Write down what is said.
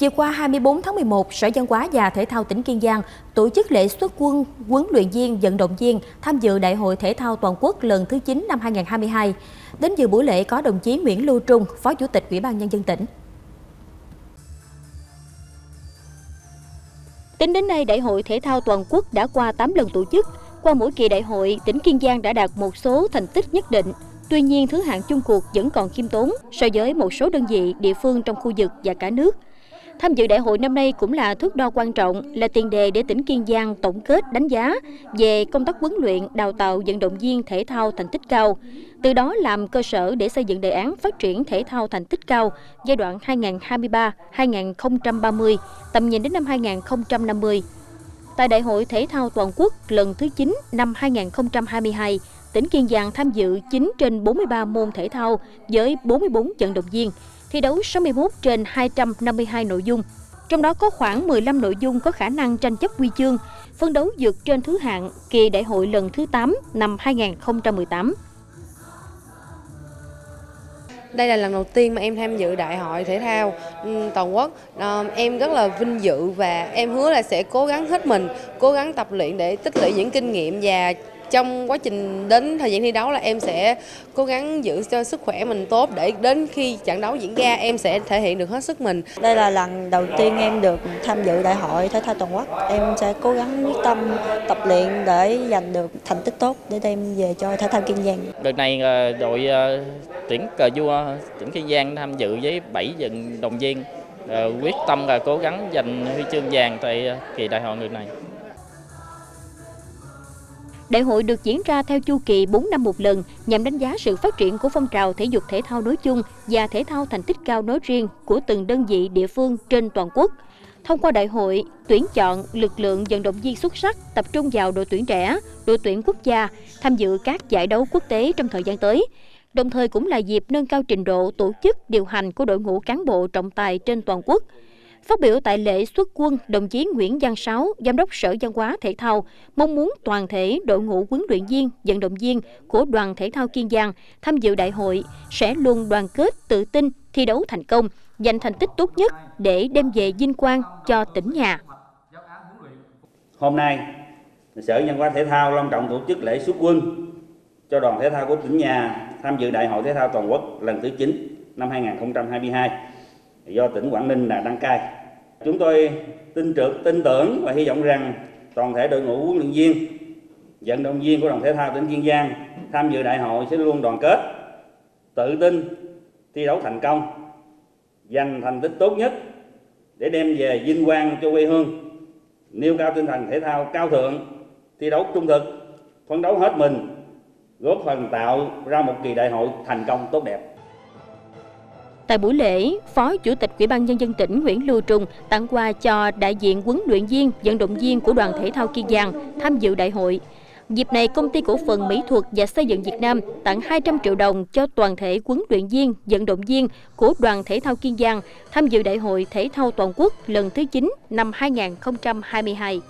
Chiều qua 24 tháng 11, Sở Văn hóa và Thể thao tỉnh Kiên Giang tổ chức lễ xuất quân huấn luyện viên, vận động viên tham dự Đại hội Thể thao Toàn quốc lần thứ 9 năm 2022. Đến dự buổi lễ có đồng chí Nguyễn Lưu Trung, Phó Chủ tịch Ủy ban Nhân dân tỉnh. Tính đến nay, Đại hội Thể thao Toàn quốc đã qua 8 lần tổ chức. Qua mỗi kỳ đại hội, tỉnh Kiên Giang đã đạt một số thành tích nhất định. Tuy nhiên, thứ hạng chung cuộc vẫn còn khiêm tốn so với một số đơn vị, địa phương trong khu vực và cả nước. Tham dự đại hội năm nay cũng là thước đo quan trọng, là tiền đề để tỉnh Kiên Giang tổng kết đánh giá về công tác huấn luyện, đào tạo vận động viên thể thao thành tích cao. Từ đó làm cơ sở để xây dựng đề án phát triển thể thao thành tích cao giai đoạn 2023-2030, tầm nhìn đến năm 2050. Tại Đại hội Thể thao Toàn quốc lần thứ 9 năm 2022, tỉnh Kiên Giang tham dự 9 trên 43 môn thể thao với 44 vận động viên, thi đấu 61 trên 252 nội dung. Trong đó có khoảng 15 nội dung có khả năng tranh chấp huy chương, phấn đấu vượt trên thứ hạng kỳ đại hội lần thứ 8 năm 2018. Đây là lần đầu tiên mà em tham dự Đại hội Thể thao Toàn quốc. Em rất là vinh dự và em hứa là sẽ cố gắng hết mình, cố gắng tập luyện để tích lũy những kinh nghiệm, và trong quá trình đến thời gian thi đấu là em sẽ cố gắng giữ cho sức khỏe mình tốt để đến khi trận đấu diễn ra em sẽ thể hiện được hết sức mình. Đây là lần đầu tiên em được tham dự Đại hội Thể thao Toàn quốc. Em sẽ cố gắng quyết tâm tập luyện để giành được thành tích tốt để đem về cho thể thao Kiên Giang. Đợt này đội tuyển cờ vua tỉnh Kiên Giang tham dự với 7 vận động viên, quyết tâm là cố gắng giành huy chương vàng tại kỳ đại hội lần này. Đại hội được diễn ra theo chu kỳ 4 năm một lần nhằm đánh giá sự phát triển của phong trào thể dục thể thao nói chung và thể thao thành tích cao nói riêng của từng đơn vị địa phương trên toàn quốc. Thông qua đại hội, tuyển chọn lực lượng vận động viên xuất sắc tập trung vào đội tuyển trẻ, đội tuyển quốc gia tham dự các giải đấu quốc tế trong thời gian tới. Đồng thời cũng là dịp nâng cao trình độ tổ chức điều hành của đội ngũ cán bộ trọng tài trên toàn quốc. Phát biểu tại lễ xuất quân, đồng chí Nguyễn Văn Sáu, Giám đốc Sở Văn hóa Thể thao, mong muốn toàn thể đội ngũ huấn luyện viên, vận động viên của đoàn thể thao Kiên Giang tham dự đại hội sẽ luôn đoàn kết, tự tin, thi đấu thành công, giành thành tích tốt nhất để đem về vinh quang cho tỉnh nhà. Hôm nay, Sở Văn hóa Thể thao long trọng tổ chức lễ xuất quân cho đoàn thể thao của tỉnh nhà tham dự Đại hội Thể thao Toàn quốc lần thứ 9 năm 2022. Do tỉnh Quảng Ninh là đăng cai. Chúng tôi tin tưởng và hy vọng rằng toàn thể đội ngũ huấn luyện viên, vận động viên của đoàn thể thao tỉnh Kiên Giang tham dự đại hội sẽ luôn đoàn kết, tự tin, thi đấu thành công, giành thành tích tốt nhất để đem về vinh quang cho quê hương, nêu cao tinh thần thể thao cao thượng, thi đấu trung thực, phấn đấu hết mình, góp phần tạo ra một kỳ đại hội thành công tốt đẹp. Tại buổi lễ, Phó Chủ tịch Ủy ban Nhân dân tỉnh Nguyễn Lưu Trung tặng quà cho đại diện huấn luyện viên, vận động viên của đoàn thể thao Kiên Giang tham dự đại hội. Dịp này, Công ty Cổ phần Mỹ thuật và Xây dựng Việt Nam tặng 200 triệu đồng cho toàn thể huấn luyện viên, vận động viên của đoàn thể thao Kiên Giang tham dự Đại hội Thể thao Toàn quốc lần thứ 9 năm 2022.